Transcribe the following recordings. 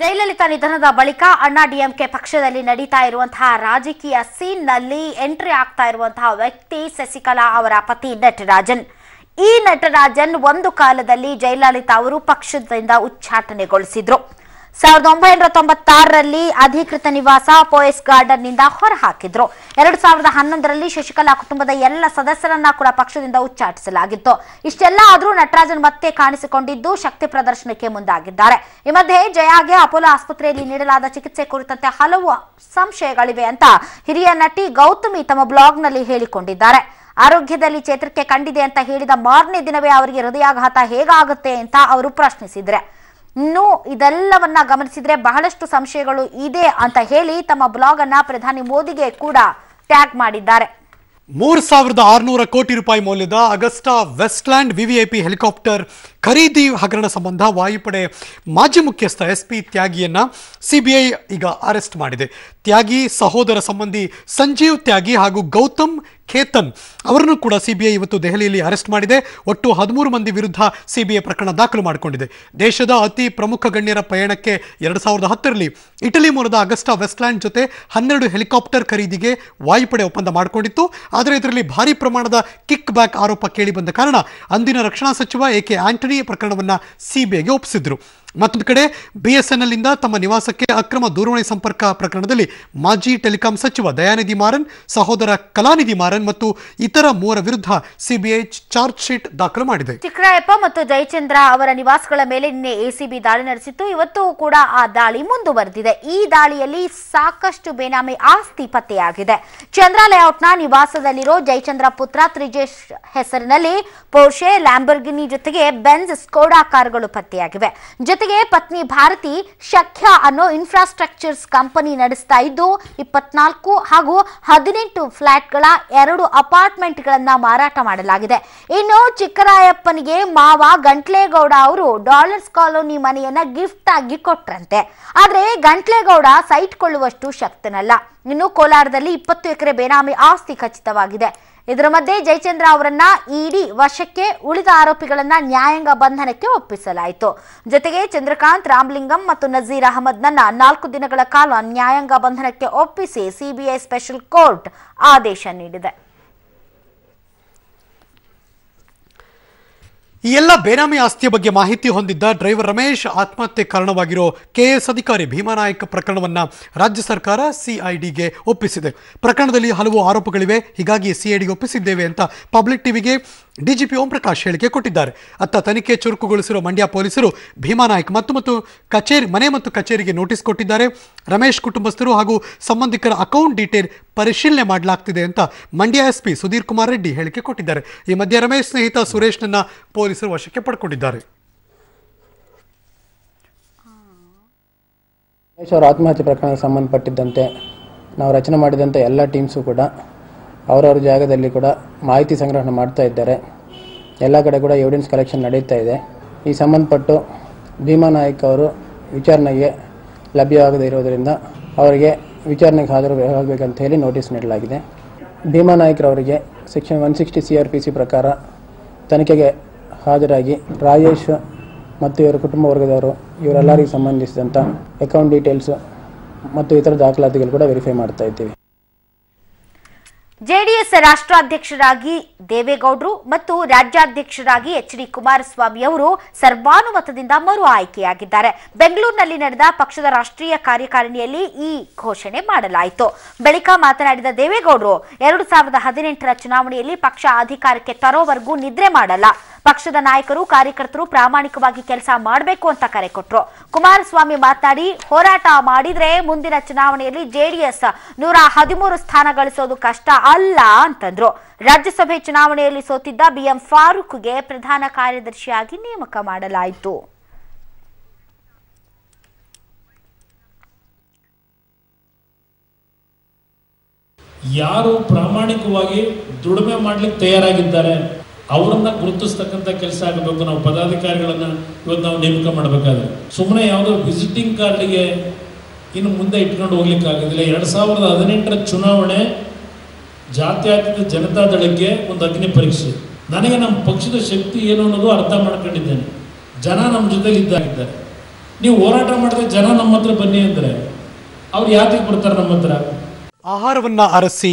ಜಯಲಲಿತಾ ನಿಧನದ ಬಳಿಕ ಅಣ್ಣಾ ಡಿಎಂಕೆ ಪಕ್ಷದಲ್ಲಿ ನಡೆಯುತ್ತಾ ಇರುವಂತಹ ರಾಜಕೀಯ ಸೀನ್ ನಲ್ಲಿ ಎಂಟ್ರಿ ಆಗ್ತಾ ಇರುವಂತಹ ವ್ಯಕ್ತಿ ಸಸಿಕಲಾ ಅವರ ಪತಿ ನಟರಾಜನ್. ಈ ನಟರಾಜನ್ ಒಂದು ಕಾಲದಲ್ಲಿ ಜಯಲಲಿತಾ ಅವರು ಪಕ್ಷದಿಂದ ಉಚ್ಚಾಟನೆಗೊಳಿಸಿದ್ರು. 1996ರಲ್ಲಿ ಅಧಿಕೃತ ನಿವಾಸ ಪೋಯಸ್ ಗಾರ್ಡನ್ ನಿಂದ ಹೊರಹಾಕಿದ್ರು. 2011ರಲ್ಲಿ ಶಶಿಕಲಾ ಕುಟುಂಬದ ಎಲ್ಲ ಸದಸ್ಯರನ್ನ ಕೂಡ ಪಕ್ಷದಿಂದ ಉಚ್ಚಾಟಿಸಲಾಗಿತ್ತು. ಇಷ್ಟೆಲ್ಲ ಆದರೂ ನಟರಾಜನ್ ಮತ್ತೆ ಕಾಣಿಸಿಕೊಂಡಿದ್ದು ಶಕ್ತಿ ಪ್ರದರ್ಶನಕ್ಕೆ ಮುಂದಾಗಿದ್ದಾರೆ. ಈ ಮಧ್ಯೆ ಜಯಾಗೆ ಅಪೋಲೋ ಆಸ್ಪತ್ರೆಯಲ್ಲಿ ನೀಡಲಾದ ಚಿಕಿತ್ಸೆ ಕುರಿತಂತೆ ಹಲವು ಸಂಶಯಗಳಿವೆ ಅಂತ ಹಿರಿಯ ನಟಿ ಗೌತಮಿ ತಮ್ಮ ಬ್ಲಾಗ್ ನಲ್ಲಿ ಹೇಳಿಕೊಂಡಿದ್ದಾರೆ. ಆರೋಗ್ಯದಲ್ಲಿ ಚೇತರಿಕೆ ಕಂಡಿದೆ ಅಂತ ಹೇಳಿದ ಮಾರನೇ ದಿನವೇ ಅವರಿಗೆ ಹೃದಯಾಘಾತ ಹೇಗಾಗುತ್ತೆ ಅಂತ ಅವರು ಪ್ರಶ್ನಿಸಿದ್ರೆ, ಇನ್ನು ಇದೆಲ್ಲವನ್ನ ಗಮನಿಸಿದ್ರೆ ಬಹಳಷ್ಟು ಸಂಶಯಗಳು ಇದೆ ಅಂತ ಹೇಳಿ ತಮ್ಮ ಬ್ಲಾಗ್ ಅನ್ನ ಪ್ರಧಾನಿ ಮೋದಿಗೆ ಕೂಡ ಟ್ಯಾಗ್ ಮಾಡಿದ್ದಾರೆ. 3600 ಕೋಟಿ ರೂಪಾಯಿ ಮೌಲ್ಯದ ಅಗಸ್ಟಾ ವೆಸ್ಟ್ಲ್ಯಾಂಡ್ ವಿವಿಐಪಿ ಹೆಲಿಕಾಪ್ಟರ್ ಖರೀದಿ ಹಗರಣ ಸಂಬಂಧ ವಾಯುಪಡೆ ಮಾಜಿ ಮುಖ್ಯಸ್ಥ SP ತ್ಯಾಗಿಯನ್ನು CBI ಈಗ ಅರೆಸ್ಟ್ ಮಾಡಿದೆ. ತ್ಯಾಗಿ ಸಹೋದರ ಸಂಬಂಧಿ ಸಂಜೀವ್ ತ್ಯಾಗಿ ಹಾಗೂ ಗೌತಮ್ ಖೇತನ್ ಅವರನ್ನು ಕೂಡ CBI ಇವತ್ತು ದೆಹಲಿಯಲ್ಲಿ ಅರೆಸ್ಟ್ ಮಾಡಿದೆ. ಒಟ್ಟು 13 ಮಂದಿ ವಿರುದ್ಧ CBI ಪ್ರಕರಣ ದಾಖಲು ಮಾಡಿಕೊಂಡಿದೆ. ದೇಶದ ಅತಿ ಪ್ರಮುಖ ಗಣ್ಯರ ಪಯಣಕ್ಕೆ 2010ರಲ್ಲಿ ಇಟಲಿ ಮೂಲದ ಅಗಸ್ಟಾ ವೆಸ್ಟ್ಲ್ಯಾಂಡ್ ಜೊತೆ 12 ಹೆಲಿಕಾಪ್ಟರ್ ಖರೀದಿಗೆ ವಾಯುಪಡೆ ಒಪ್ಪಂದ ಮಾಡಿಕೊಂಡಿತ್ತು. ಆದರೆ ಇದರಲ್ಲಿ ಭಾರಿ ಪ್ರಮಾಣದ ಕಿಕ್ ಬ್ಯಾಕ್ ಆರೋಪ ಕೇಳಿ ಬಂದ ಕಾರಣ ಅಂದಿನ ರಕ್ಷಣಾ ಸಚಿವ AK Antony ಪ್ರಕರಣವನ್ನು CBIಗೆ ಒಪ್ಪಿಸಿದ್ರು. ಮತ್ತೊಂದು ಕಡೆ BSNLನಿಂದ ತಮ್ಮ ನಿವಾಸಕ್ಕೆ ಅಕ್ರಮ ದೂರವಾಣಿ ಸಂಪರ್ಕ ಪ್ರಕರಣದಲ್ಲಿ ಮಾಜಿ ಟೆಲಿಕಾಂ ಸಚಿವ ದಯಾನಿಧಿ ಮಾರನ್, ಸಹೋದರ ಕಲಾನಿಧಿ ಮಾರನ್ ಮತ್ತು ಇತರ 3 ವಿರುದ್ಧ CBI ಚಾರ್ಜ್ ಶೀಟ್ ದಾಖಲು ಮಾಡಿದೆ. ಚಿಕ್ಕರಾಯಪ್ಪ ಮತ್ತು ಜಯಚಂದ್ರ ಅವರ ನಿವಾಸಗಳ ಮೇಲೆ ನಿನ್ನೆ ACB ದಾಳಿ ನಡೆಸಿತ್ತು. ಇವತ್ತು ಕೂಡ ಆ ದಾಳಿ ಮುಂದುವರೆದಿದೆ. ಈ ದಾಳಿಯಲ್ಲಿ ಸಾಕಷ್ಟು ಬೇನಾಮಿ ಆಸ್ತಿ ಪತ್ತೆಯಾಗಿದೆ. ಚಂದ್ರ ಲೇಔಟ್ನ ನಿವಾಸದಲ್ಲಿರೋ ಜಯಚಂದ್ರ ಪುತ್ರ ತ್ರಿಜೇಶ್ ಹೆಸರಿನಲ್ಲಿ ಪೋರ್ಷೆ, ಲ್ಯಾಂಬರ್ಗಿನಿ ಜೊತೆಗೆ ಬೆಂಜ್, ಸ್ಕೋಡಾ ಕಾರುಗಳು ಪತ್ತೆಯಾಗಿವೆ. ಜೊತೆಗೆ ಪತ್ನಿ ಭಾರತಿ ಶಖ್ಯ ಅನ್ನೋ ಇನ್ಫ್ರಾಸ್ಟ್ರಕ್ಚರ್ಸ್ ಕಂಪನಿ ನಡೆಸ್ತಾ ಇದ್ದು 24 ಹಾಗೂ 18 ಫ್ಲಾಟ್ಗಳ 2 ಅಪಾರ್ಟ್ಮೆಂಟ್ಗಳನ್ನ ಮಾರಾಟ ಮಾಡಲಾಗಿದೆ. ಇನ್ನು ಚಿಕ್ಕರಾಯಪ್ಪನಿಗೆ ಮಾವ ಗಂಟ್ಲೇಗೌಡ ಅವರು ಡಾಲರ್ಸ್ ಕಾಲೋನಿ ಮನೆಯನ್ನ ಗಿಫ್ಟ್ ಆಗಿ ಕೊಟ್ರಂತೆ. ಆದ್ರೆ ಗಂಟ್ಲೇಗೌಡ ಸೈಟ್ ಕೊಳ್ಳುವಷ್ಟು ಶಕ್ತನಲ್ಲ. ಇನ್ನು ಕೋಲಾರದಲ್ಲಿ 20 ಎಕರೆ ಬೇನಾಮಿ ಆಸ್ತಿ ಖಚಿತವಾಗಿದೆ. ಇದರ ಮಧ್ಯೆ ಜಯಚಂದ್ರ ಅವರನ್ನ ED ವಶಕ್ಕೆ, ಉಳಿದ ಆರೋಪಿಗಳನ್ನ ನ್ಯಾಯಾಂಗ ಬಂಧನಕ್ಕೆ ಒಪ್ಪಿಸಲಾಯಿತು. ಜೊತೆಗೆ ಚಂದ್ರಕಾಂತ್ ರಾಮ್ಲಿಂಗಂ ಮತ್ತು ನಜೀರ್ ಅಹಮದ್ನನ್ನ 4 ದಿನಗಳ ಕಾಲ ನ್ಯಾಯಾಂಗ ಬಂಧನಕ್ಕೆ ಒಪ್ಪಿಸಿ CBI ಸ್ಪೆಷಲ್ ಕೋರ್ಟ್ ಆದೇಶ ನೀಡಿದೆ. ಈ ಎಲ್ಲ ಬೇನಾಮಿ ಆಸ್ತಿಯ ಬಗ್ಗೆ ಮಾಹಿತಿ ಹೊಂದಿದ್ದ ಡ್ರೈವರ್ ರಮೇಶ್ ಆತ್ಮಹತ್ಯೆ ಕಾರಣವಾಗಿರೋ KS ಅಧಿಕಾರಿ ಭೀಮಾ ನಾಯಕ್ ಪ್ರಕರಣವನ್ನು ರಾಜ್ಯ ಸರ್ಕಾರ CIDಗೆ ಒಪ್ಪಿಸಿದೆ. ಪ್ರಕರಣದಲ್ಲಿ ಹಲವು ಆರೋಪಗಳಿವೆ, ಹೀಗಾಗಿ CIDಗೆ ಒಪ್ಪಿಸಿದ್ದೇವೆ ಅಂತ ಪಬ್ಲಿಕ್ ಟಿವಿಗೆ DGP ಓಂಪ್ರಕಾಶ್ ಹೇಳಿಕೆ ಕೊಟ್ಟಿದ್ದಾರೆ. ಅತ್ತ ತನಿಖೆ ಚುರುಕುಗೊಳಿಸಿರುವ ಮಂಡ್ಯ ಪೊಲೀಸರು ಭೀಮಾ ನಾಯಕ್ ಮತ್ತು ಮನೆ ಮತ್ತು ಕಚೇರಿಗೆ ನೋಟಿಸ್ ಕೊಟ್ಟಿದ್ದಾರೆ. ರಮೇಶ್ ಕುಟುಂಬಸ್ಥರು ಹಾಗೂ ಸಂಬಂಧಿಕರ ಅಕೌಂಟ್ ಡೀಟೇಲ್ ಪರಿಶೀಲನೆ ಮಾಡಲಾಗ್ತಿದೆ ಅಂತ ಮಂಡ್ಯ SP ಸುಧೀರ್ ಕುಮಾರ್ ರೆಡ್ಡಿ ಹೇಳಿಕೆ ಕೊಟ್ಟಿದ್ದಾರೆ. ಈ ಮಧ್ಯೆ ರಮೇಶ್ ಸ್ನೇಹಿತ ಸುರೇಶ್ನನ್ನ ಪೊಲೀಸರು ವಶಕ್ಕೆ ಪಡ್ಕೊಂಡಿದ್ದಾರೆ. ರಮೇಶ್ ಅವರ ಆತ್ಮಹತ್ಯೆ ಪ್ರಕರಣಕ್ಕೆ ಸಂಬಂಧಪಟ್ಟಿದ್ದಂತೆ ನಾವು ರಚನೆ ಮಾಡಿದಂಥ ಎಲ್ಲ ಟೀಮ್ಸು ಕೂಡ ಅವರವ್ರ ಜಾಗದಲ್ಲಿ ಕೂಡ ಮಾಹಿತಿ ಸಂಗ್ರಹಣೆ ಮಾಡ್ತಾ ಇದ್ದಾರೆ. ಎಲ್ಲ ಕಡೆ ಕೂಡ ಎವಿಡೆನ್ಸ್ ಕಲೆಕ್ಷನ್ ನಡೀತಾ ಇದೆ. ಈ ಸಂಬಂಧಪಟ್ಟು ಭೀಮಾ ನಾಯಕ್ ಅವರು ವಿಚಾರಣೆಗೆ ಲಭ್ಯವಾಗದೇ ಇರೋದರಿಂದ ಅವರಿಗೆ ವಿಚಾರಣೆಗೆ ಹಾಜರಾಗಬೇಕಂತ ಹೇಳಿ ನೋಟಿಸ್ ನೀಡಲಾಗಿದೆ. ಭೀಮಾ ನಾಯಕರವರಿಗೆ ಸೆಕ್ಷನ್ 160 CRPC ಪ್ರಕಾರ ತನಿಖೆಗೆ ಹಾಜರಾಗಿ ರಾಜೇಶ್ ಮತ್ತು ಇವರ ಕುಟುಂಬ ವರ್ಗದವರು ಇವರೆಲ್ಲರಿಗೂ ಸಂಬಂಧಿಸಿದಂಥ ಅಕೌಂಟ್ ಡೀಟೇಲ್ಸು ಮತ್ತು ಇತರ ದಾಖಲಾತಿಗಳು ಕೂಡ ವೆರಿಫೈ ಮಾಡ್ತಾ ಇದ್ದೀವಿ. JDS ರಾಷ್ಟ್ರಾಧ್ಯಕ್ಷರಾಗಿ ದೇವೇಗೌಡರು ಮತ್ತು ರಾಜ್ಯಾಧ್ಯಕ್ಷರಾಗಿ HD ಕುಮಾರಸ್ವಾಮಿ ಅವರು ಸರ್ವಾನುಮತದಿಂದ ಮರು ಆಯ್ಕೆಯಾಗಿದ್ದಾರೆ. ಬೆಂಗಳೂರಿನಲ್ಲಿ ನಡೆದ ಪಕ್ಷದ ರಾಷ್ಟ್ರೀಯ ಕಾರ್ಯಕಾರಿಣಿಯಲ್ಲಿ ಈ ಘೋಷಣೆ ಮಾಡಲಾಯಿತು. ಬಳಿಕ ಮಾತನಾಡಿದ ದೇವೇಗೌಡರು 2018ರ ಚುನಾವಣೆಯಲ್ಲಿ ಪಕ್ಷ ಅಧಿಕಾರಕ್ಕೆ ತರೋವರೆಗೂ ನಿದ್ರೆ ಮಾಡಲ್ಲ, ಪಕ್ಷದ ನಾಯಕರು ಕಾರ್ಯಕರ್ತರು ಪ್ರಾಮಾಣಿಕವಾಗಿ ಕೆಲಸ ಮಾಡಬೇಕು ಅಂತ ಕರೆ ಕೊಟ್ಟರು. ಕುಮಾರಸ್ವಾಮಿ ಮಾತನಾಡಿ, ಹೋರಾಟ ಮಾಡಿದ್ರೆ ಮುಂದಿನ ಚುನಾವಣೆಯಲ್ಲಿ JDS 113 ಸ್ಥಾನ ಗಳಿಸೋದು ಕಷ್ಟ ಅಲ್ಲ ಅಂತಂದ್ರು. ರಾಜ್ಯಸಭೆ ಚುನಾವಣೆಯಲ್ಲಿ ಸೋತಿದ್ದ BM ಫಾರೂಕ್ಗೆ ಪ್ರಧಾನ ಕಾರ್ಯದರ್ಶಿಯಾಗಿ ನೇಮಕ ಮಾಡಲಾಯಿತು. ಯಾರು ಪ್ರಾಮಾಣಿಕವಾಗಿ ದುಡಿಮೆ ಮಾಡ್ಲಿಕ್ಕೆ ತಯಾರಾಗಿದ್ದಾರೆ ಅವರನ್ನ ಗುರುತಿಸ್ತಕ್ಕಂಥ ಕೆಲಸ ಆಗಬೇಕು. ನಾವು ಪದಾಧಿಕಾರಿಗಳನ್ನ ಇವತ್ತು ನಾವು ನೇಮಕ ಮಾಡಬೇಕಾದ್ರೆ ಸುಮ್ಮನೆ ಯಾವುದೋ ವಿಸಿಟಿಂಗ್ ಕಾರ್ಡ್ಗೆ ಇನ್ನು ಮುಂದೆ ಇಟ್ಕೊಂಡು ಹೋಗ್ಲಿಕ್ಕೆ ಆಗೋದಿಲ್ಲ. 2018ರ ಚುನಾವಣೆ ಜಾತ್ಯತೀತ ಜನತಾ ದಳಕ್ಕೆ ಒಂದು ಅಗ್ನಿ ಪರೀಕ್ಷೆ. ನನಗೆ ನಮ್ಮ ಪಕ್ಷದ ಶಕ್ತಿ ಏನು ಅನ್ನೋದು ಅರ್ಥ ಮಾಡ್ಕೊಂಡಿದ್ದೇನೆ. ಜನ ನಮ್ಮ ಜೊತೆಲಿ ಇದ್ದಾಗಿದ್ದಾರೆ. ನೀವು ಹೋರಾಟ ಮಾಡಿದ್ರೆ ಜನ ನಮ್ಮ ಬನ್ನಿ ಅಂದ್ರೆ ಅವ್ರು ಯಾತಿಗೆ ಬರ್ತಾರೆ ನಮ್ಮ ಹತ್ರ? ಆಹಾರವನ್ನ ಅರಸಿ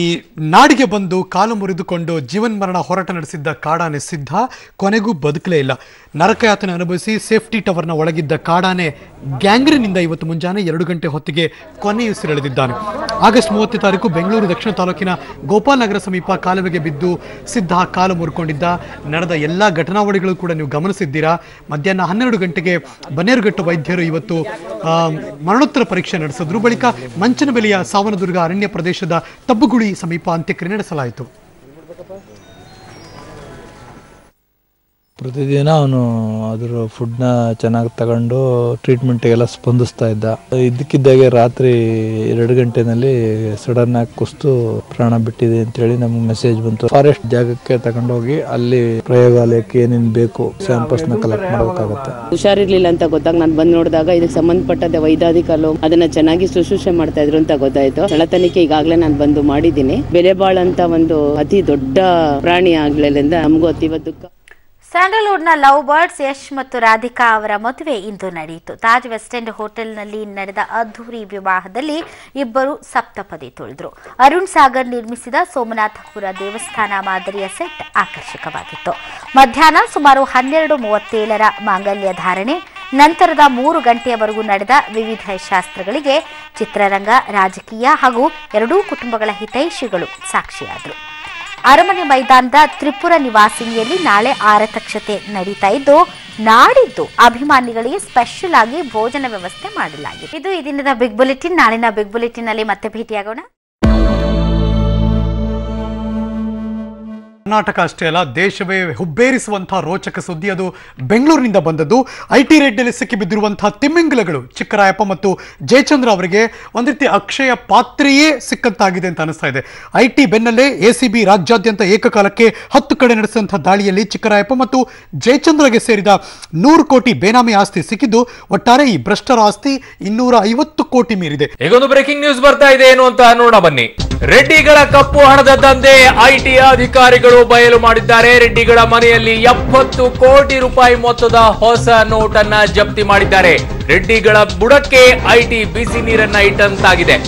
ನಾಡಿಗೆ ಬಂದು ಕಾಲು ಮುರಿದುಕೊಂಡು ಜೀವನ್ ಮರಣ ಹೋರಾಟ ನಡೆಸಿದ್ದ ಕಾಡಾನೆ ಸಿದ್ಧ ಕೊನೆಗೂ ಬದುಕಲೇ ಇಲ್ಲ. ನರಕಯಾತನೆ ಅನುಭವಿಸಿ ಸೇಫ್ಟಿ ಟವರ್ನ ಒಳಗಿದ್ದ ಕಾಡಾನೆ ಗ್ಯಾಂಗ್ರಿನಿಂದ ಇವತ್ತು ಮುಂಜಾನೆ 2 ಗಂಟೆ ಹೊತ್ತಿಗೆ ಕೊನೆಯುಸಿರೆಳೆದಿದ್ದಾನೆ. ಆಗಸ್ಟ್ 30 ತಾರೀಕು ಬೆಂಗಳೂರು ದಕ್ಷಿಣ ತಾಲೂಕಿನ ಗೋಪಾಲನಗರ ಸಮೀಪ ಕಾಲುವೆಗೆ ಬಿದ್ದು ಸಿದ್ಧ ಕಾಲು ಮುರ್ಕೊಂಡಿದ್ದ ನಡೆದ ಎಲ್ಲ ಘಟನಾವಳಿಗಳು ಕೂಡ ನೀವು ಗಮನಿಸಿದ್ದೀರಾ. ಮಧ್ಯಾಹ್ನ 12 ಗಂಟೆಗೆ ಬನ್ನೇರುಘಟ್ಟ ವೈದ್ಯರು ಇವತ್ತು ಮರಣೋತ್ತರ ಪರೀಕ್ಷೆ ನಡೆಸಿದ್ರು. ಬಳಿಕ ಮಂಚನಬೆಲೆಯ ಸಾವನದುರ್ಗ ಅರಣ್ಯ ಪ್ರದೇಶದ ತಬ್ಬುಗುಳಿ ಸಮೀಪ ಅಂತ್ಯಕ್ರಿಯೆ ನಡೆಸಲಾಯಿತು. ಪ್ರತಿದಿನ ಅವನು ಅದರ ಫುಡ್ನ ಚೆನ್ನಾಗಿ ತಗೊಂಡು ಟ್ರೀಟ್ಮೆಂಟ್ಗೆಲ್ಲ ಸ್ಪಂದಿಸ್ತಾ ಇದ್ದ. ಇದಕ್ಕಿದ್ದಾಗೆ ರಾತ್ರಿ 2 ಗಂಟೆನಲ್ಲಿ ಸಡನ್ ಆಗಿ ಕುಸ್ತು ಪ್ರಾಣ ಬಿಟ್ಟಿದೆ ಅಂತೇಳಿ ನಮ್ಗೆ ಮೆಸೇಜ್ ಬಂತು. ಫಾರೆಸ್ಟ್ ಜಾಗಕ್ಕೆ ತಗೊಂಡೋಗಿ ಅಲ್ಲಿ ಪ್ರಯೋಗಾಲಯಕ್ಕೆ ಏನೇನು ಬೇಕು ಸ್ಯಾಂಪಲ್ಸ್ನ ಕಲೆಕ್ಟ್ ಮಾಡಬೇಕಾಗುತ್ತೆ. ಹುಷಾರಿರ್ಲಿಲ್ಲ ಅಂತ ಗೊತ್ತಾಗ ನಾನು ಬಂದು ನೋಡಿದಾಗ ಇದಕ್ಕೆ ಸಂಬಂಧಪಟ್ಟದ ವೈದ್ಯಾಧಿಕಾರಿಗಳು ಅದನ್ನ ಚೆನ್ನಾಗಿ ಶುಶ್ರೂಷೆ ಮಾಡ್ತಾ ಇದ್ರು ಅಂತ ಗೊತ್ತಾಯ್ತು. ಸ್ಥಳ ತನಿಖೆ ಈಗಾಗಲೇ ನಾನು ಬಂದು ಮಾಡಿದ್ದೀನಿ. ಬೆಲೆಬಾಳ್ ಅಂತ ಒಂದು ಅತಿ ದೊಡ್ಡ ಪ್ರಾಣಿ ಆಗ್ಲಿಲ್ಲ, ನಮಗೂ ಅತೀವ ದುಃಖ. ಸ್ಯಾಂಡಲ್ವುಡ್ನ ಲವ್ ಬರ್ಡ್ಸ್ ಯಶ್ ಮತ್ತು ರಾಧಿಕಾ ಅವರ ಮದುವೆ ಇಂದು ನಡೆಯಿತು. ತಾಜ್ ವೆಸ್ಟ್ ಎಂಡ್ ಹೋಟೆಲ್ನಲ್ಲಿ ನಡೆದ ಅದ್ಧೂರಿ ವಿವಾಹದಲ್ಲಿ ಇಬ್ಬರು ಸಪ್ತಪದಿ ತುಳಿದ್ರು. ಅರುಣ್ ಸಾಗರ್ ನಿರ್ಮಿಸಿದ ಸೋಮನಾಥಪುರ ದೇವಸ್ಥಾನ ಮಾದರಿಯ ಸೆಟ್ ಆಕರ್ಷಕವಾಗಿತ್ತು. ಮಧ್ಯಾಹ್ನ ಸುಮಾರು 12:37ರ ಮಾಂಗಲ್ಯ ಧಾರಣೆ ನಂತರದ 3 ಗಂಟೆಯವರೆಗೂ ನಡೆದ ವಿವಿಧ ಶಾಸ್ತ್ರಗಳಿಗೆ ಚಿತ್ರರಂಗ, ರಾಜಕೀಯ ಹಾಗೂ ಎರಡೂ ಕುಟುಂಬಗಳ ಹಿತೈಷಿಗಳು ಸಾಕ್ಷಿಯಾದರು. ಅರಮನೆ ಮೈದಾನದ ತ್ರಿಪುರ ನಿವಾಸಿನಿಯಲ್ಲಿ ನಾಳೆ ಆರತಕ್ಷತೆ ನಡೀತಾ ಇದ್ದು, ನಾಡಿದ್ದು ಅಭಿಮಾನಿಗಳಿಗೆ ಸ್ಪೆಷಲ್ ಆಗಿ ಭೋಜನ ವ್ಯವಸ್ಥೆ ಮಾಡಲಾಗಿದೆ. ಇದು ಈ ದಿನದ ಬಿಗ್ ಬುಲೆಟಿನ್. ನಾಳಿನ ಬಿಗ್ ಬುಲೆಟಿನ್ ಅಲ್ಲಿ ಮತ್ತೆ ಭೇಟಿಯಾಗೋಣ. ಕರ್ನಾಟಕ ಅಷ್ಟೇ ಅಲ್ಲ, ದೇಶವೇ ಹುಬ್ಬೇರಿಸುವಂತಹ ರೋಚಕ ಸುದ್ದಿ ಅದು ಬೆಂಗಳೂರಿನಿಂದ ಬಂದದ್ದು. IT ರೇಡ್ನಲ್ಲಿ ಸಿಕ್ಕಿಬಿದ್ದಿರುವಂತಹ ತಿಮ್ಮಿಂಗಲಗಳು ಚಿಕ್ಕರಾಯಪ್ಪ ಮತ್ತು ಜಯಚಂದ್ರ ಅವರಿಗೆ ಒಂದು ರೀತಿ ಅಕ್ಷಯ ಪಾತ್ರೆಯೇ ಸಿಕ್ಕಂತಾಗಿದೆ ಅಂತ ಅನಿಸ್ತಾ ಇದೆ. IT ಬೆನ್ನಲ್ಲೇ ACB ರಾಜ್ಯಾದ್ಯಂತ ಏಕಕಾಲಕ್ಕೆ 10 ಕಡೆ ನಡೆಸಿದಂತಹ ದಾಳಿಯಲ್ಲಿ ಚಿಕ್ಕರಾಯಪ್ಪ ಮತ್ತು ಜಯಚಂದ್ರಗೆ ಸೇರಿದ 100 ಕೋಟಿ ಬೇನಾಮಿ ಆಸ್ತಿ ಸಿಕ್ಕಿದ್ದು, ಒಟ್ಟಾರೆ ಈ ಭ್ರಷ್ಟರ ಆಸ್ತಿ 250 ಕೋಟಿ ಮೀರಿದೆ. ಈಗೊಂದು ಬ್ರೇಕಿಂಗ್ ನ್ಯೂಸ್ ಬರ್ತಾ ಇದೆ, ಏನು ಅಂತ ನೋಡೋಣ ಬನ್ನಿ. ರೆಡ್ಡಿಗಳ ಕಪ್ಪು ಹಣದ ದಂಧೆ IT ಅಧಿಕಾರಿಗಳು ಬಯಲು ಮಾಡಿದ್ದಾರೆ. ರೆಡ್ಡಿಗಳ ಮನೆಯಲ್ಲಿ 70 ಕೋಟಿ ರೂಪಾಯಿ ಮೊತ್ತದ ಹೊಸ ನೋಟನ್ನ ಜಪ್ತಿ ಮಾಡಿದ್ದಾರೆ. ರೆಡ್ಡಿಗಳ ಬುಡಕ್ಕೆ IT ಬಿಸಿ ನೀರನ್ನ ಇಟ್ಟಂತಾಗಿದೆ.